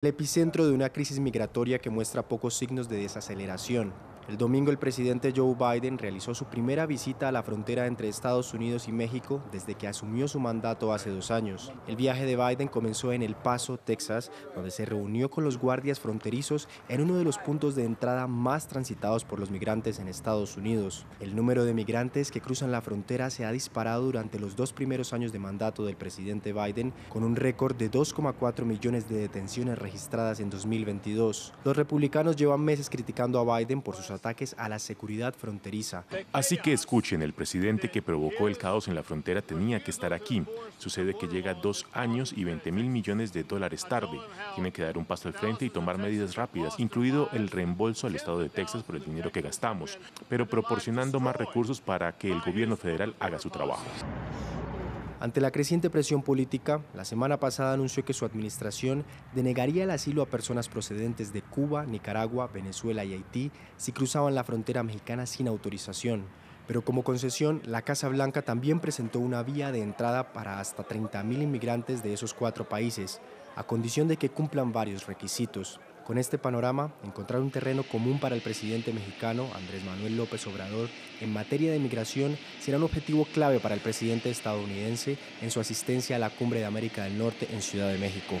El epicentro de una crisis migratoria que muestra pocos signos de desaceleración. El domingo el presidente Joe Biden realizó su primera visita a la frontera entre Estados Unidos y México desde que asumió su mandato hace 2 años. El viaje de Biden comenzó en El Paso, Texas, donde se reunió con los guardias fronterizos en uno de los puntos de entrada más transitados por los migrantes en Estados Unidos. El número de migrantes que cruzan la frontera se ha disparado durante los 2 primeros años de mandato del presidente Biden, con un récord de 2,4 millones de detenciones registradas en 2022. Los republicanos llevan meses criticando a Biden por sus ataques a la seguridad fronteriza. Así que escuchen, el presidente que provocó el caos en la frontera tenía que estar aquí. Sucede que llega 2 años y 20.000 millones de dólares tarde. Tiene que dar un paso al frente y tomar medidas rápidas, incluido el reembolso al estado de Texas por el dinero que gastamos, pero proporcionando más recursos para que el gobierno federal haga su trabajo. Ante la creciente presión política, la semana pasada anunció que su administración denegaría el asilo a personas procedentes de Cuba, Nicaragua, Venezuela y Haití si cruzaban la frontera mexicana sin autorización. Pero como concesión, la Casa Blanca también presentó una vía de entrada para hasta 30.000 inmigrantes de esos 4 países, a condición de que cumplan varios requisitos. Con este panorama, encontrar un terreno común para el presidente mexicano, Andrés Manuel López Obrador, en materia de migración será un objetivo clave para el presidente estadounidense en su asistencia a la Cumbre de América del Norte en Ciudad de México.